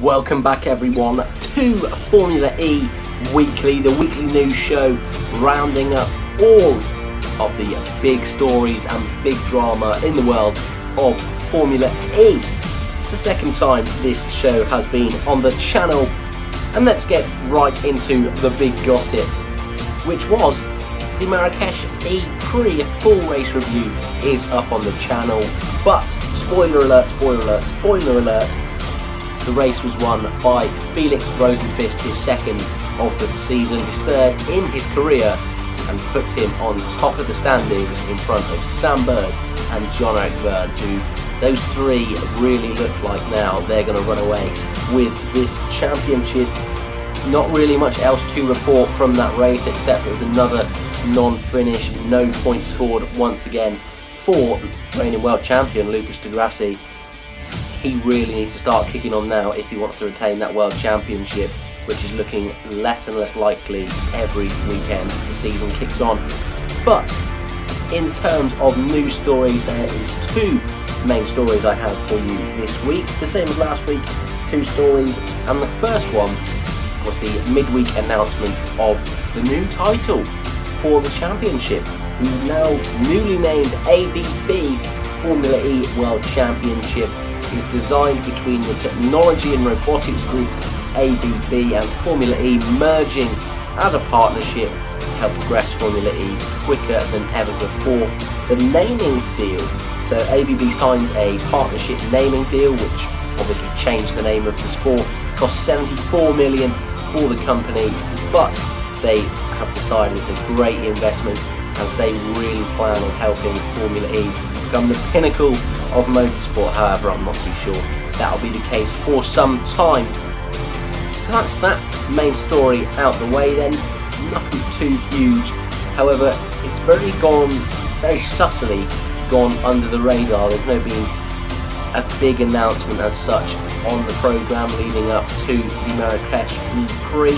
Welcome back everyone to Formula E Weekly, the weekly news show rounding up all of the big stories and big drama in the world of Formula E. The second time this show has been on the channel, and let's get right into the big gossip, which was the Marrakesh E-Prix. A full race review is up on the channel, but spoiler alert, spoiler alert, spoiler alert, the race was won by Felix Rosenqvist, his second of the season, his third in his career, and puts him on top of the standings in front of Sam Bird and Joel Eriksson, who those three really look like now they're going to run away with this championship. Not really much else to report from that race, except it was another non-finish, no points scored once again for reigning world champion Lucas Di Grassi. He really needs to start kicking on now if he wants to retain that world championship, which is looking less and less likely every weekend the season kicks on. But in terms of news stories, there is two main stories I have for you this week, the same as last week, two stories, and the first one was the midweek announcement of the new title for the championship, the now newly named ABB Formula E World Championship. Is designed between the technology and robotics group ABB and Formula E, merging as a partnership to help progress Formula E quicker than ever before. The naming deal, so ABB signed a partnership naming deal which obviously changed the name of the sport, cost $74 million for the company, but they have decided it's a great investment as they really plan on helping Formula E become the pinnacle of motorsport. However, I'm not too sure that'll be the case for some time. So that's that main story out the way then, nothing too huge. However, it's very subtly gone under the radar. There's no been a big announcement as such on the programme leading up to the Marrakesh E-Prix,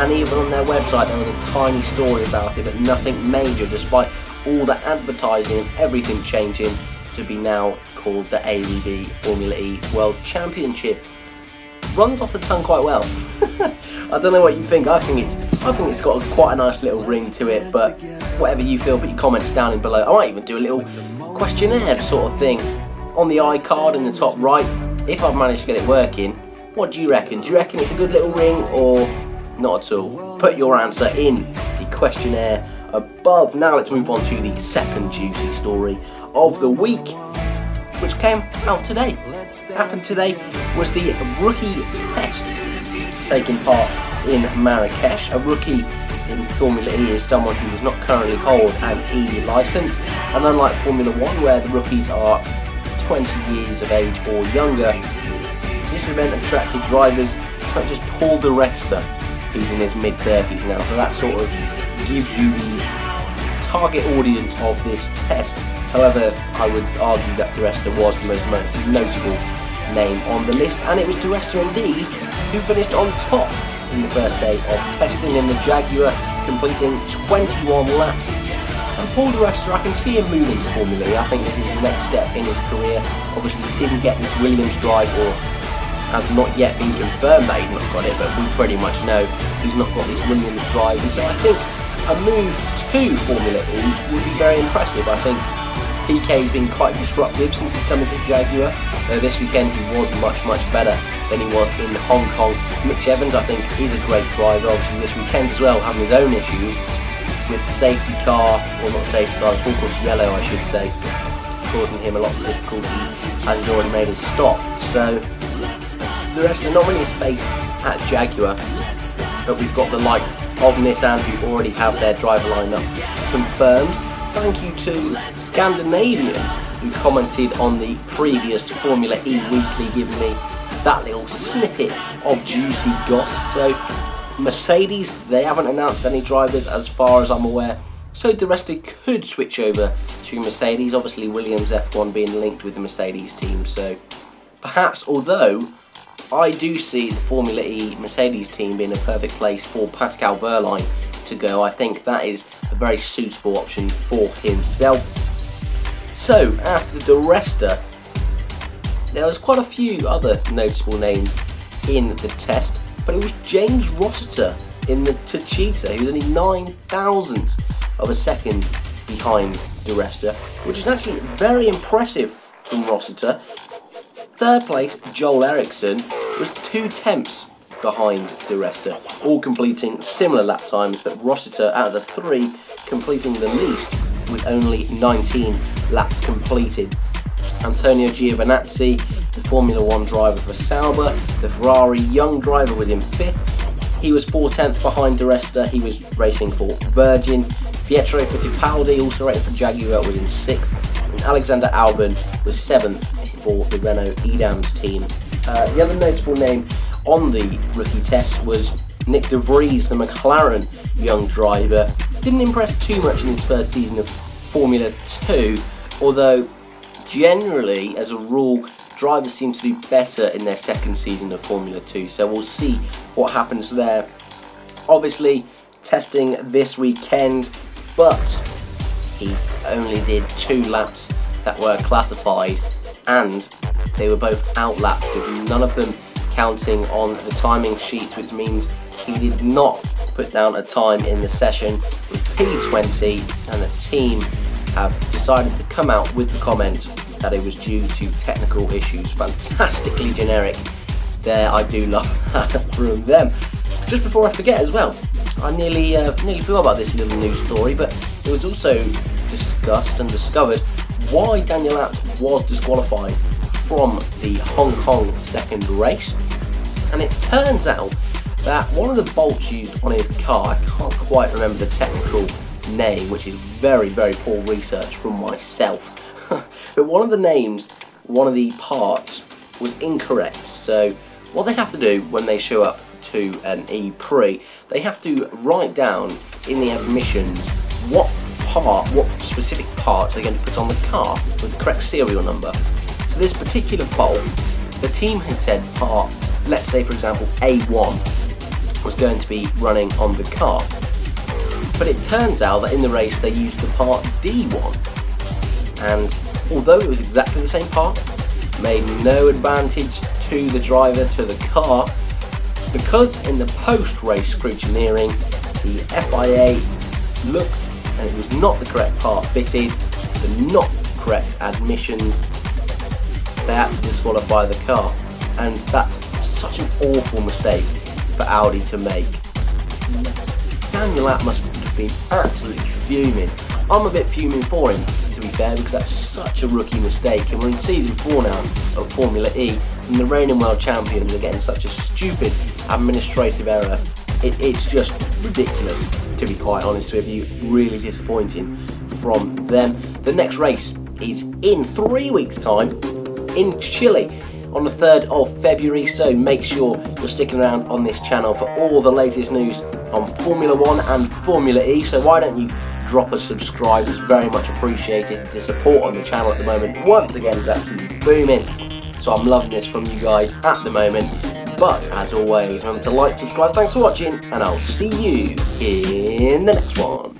and even on their website there was a tiny story about it, but nothing major despite all the advertising and everything changing to be now called the ABB Formula E World Championship. Runs off the tongue quite well. I don't know what you think. I think it's got quite a nice little ring to it, but whatever you feel, put your comments down in below. I might even do a little questionnaire sort of thing on the iCard in the top right. If I've managed to get it working, what do you reckon? Do you reckon it's a good little ring or not at all? Put your answer in the questionnaire above. Now let's move on to the second juicy story of the week, which came out today. Happened today was the rookie test taking part in Marrakesh. A rookie in Formula E is someone who does not currently hold an E license, and unlike Formula One where the rookies are 20 years of age or younger, this event attracted drivers such as Paul Di Resta, who's in his mid-30s now, so that sort of gives you the target audience of this test. However, I would argue that Di Resta was the most notable name on the list, and it was Di Resta indeed who finished on top in the first day of testing in the Jaguar, completing 21 laps. And Paul Di Resta, I can see him moving to Formula E. I think this is the next step in his career. Obviously he didn't get this Williams drive, or has not yet been confirmed that he's not got it, but we pretty much know he's not got this Williams drive, and so I think a move to Formula E would be very impressive. I think PK's been quite disruptive since he's come into Jaguar, though this weekend he was much better than he was in Hong Kong. Mitch Evans, I think, is a great driver, obviously this weekend as well, having his own issues with the safety car, or not safety car, full course yellow I should say, causing him a lot of difficulties as he's already made his stop. So Di Resta not really a space at Jaguar, but we've got the likes of Nissan who already have their driver lineup confirmed. Thank you to Scandinavian who commented on the previous Formula E Weekly, giving me that little snippet of juicy goss. So Mercedes, they haven't announced any drivers as far as I'm aware, so Di Resta could switch over to Mercedes, obviously Williams F1 being linked with the Mercedes team, so perhaps, although I do see the Formula E Mercedes team being a perfect place for Pascal Wehrlein to go. I think that is a very suitable option for himself. So after Di Resta, there was quite a few other noticeable names in the test, but it was James Rossiter in the Techeetah. He was only 9 thousandths of a second behind Di Resta, which is actually very impressive from Rossiter. Third place, Joel Eriksson, was 2 tenths behind Di Resta, all completing similar lap times, but Rossiter, out of the three, completing the least with only 19 laps completed. Antonio Giovinazzi, the Formula 1 driver for Sauber, the Ferrari young driver, was in 5th. He was 4 tenths behind Di Resta. He was racing for Virgin. Pietro Fittipaldi, also racing for Jaguar, was in 6th. And Alexander Albon was 7th for the Renault Edam's team. The other notable name on the rookie test was Nick DeVries, the McLaren young driver. Didn't impress too much in his first season of Formula 2, although generally, as a rule, drivers seem to do better in their second season of Formula 2, so we'll see what happens there. Obviously, testing this weekend, but he only did 2 laps that were classified, and they were both outlapped, with none of them counting on the timing sheets, which means he did not put down a time in the session. It was P20, and the team have decided to come out with the comment that it was due to technical issues. Fantastically generic there, I do love that from them. Just before I forget as well, I nearly forgot about this little news story, but it was also discussed and discovered why Daniel Abt was disqualified from the Hong Kong second race. And it turns out that one of the bolts used on his car, I can't quite remember the technical name, which is very poor research from myself, but one of the parts was incorrect. So what they have to do when they show up to an E-Prix, they have to write down in the admissions what specific parts they're going to put on the car with the correct serial number. So this particular bolt, the team had said part, let's say for example A1, was going to be running on the car. But it turns out that in the race they used the part D1, and although it was exactly the same part, made no advantage to the driver, to the car, because in the post-race scrutineering, the FIA looked and it was not the correct part fitted, the not correct admissions, they had to disqualify the car. And that's such an awful mistake for Audi to make. Daniel Abt must have been absolutely fuming. I'm a bit fuming for him, to be fair, because that's such a rookie mistake, and we're in season 4 now of Formula E, and the reigning world champions are getting such a stupid administrative error. It's just ridiculous, to be quite honest with you. Really disappointing from them. The next race is in 3 weeks' time in Chile on the 3rd of February, so make sure you're sticking around on this channel for all the latest news on Formula 1 and Formula E, so why don't you drop a subscribe, it's very much appreciated. The support on the channel at the moment, once again, is absolutely booming, so I'm loving this from you guys at the moment. But as always, remember to like, subscribe, thanks for watching, and I'll see you in the next one.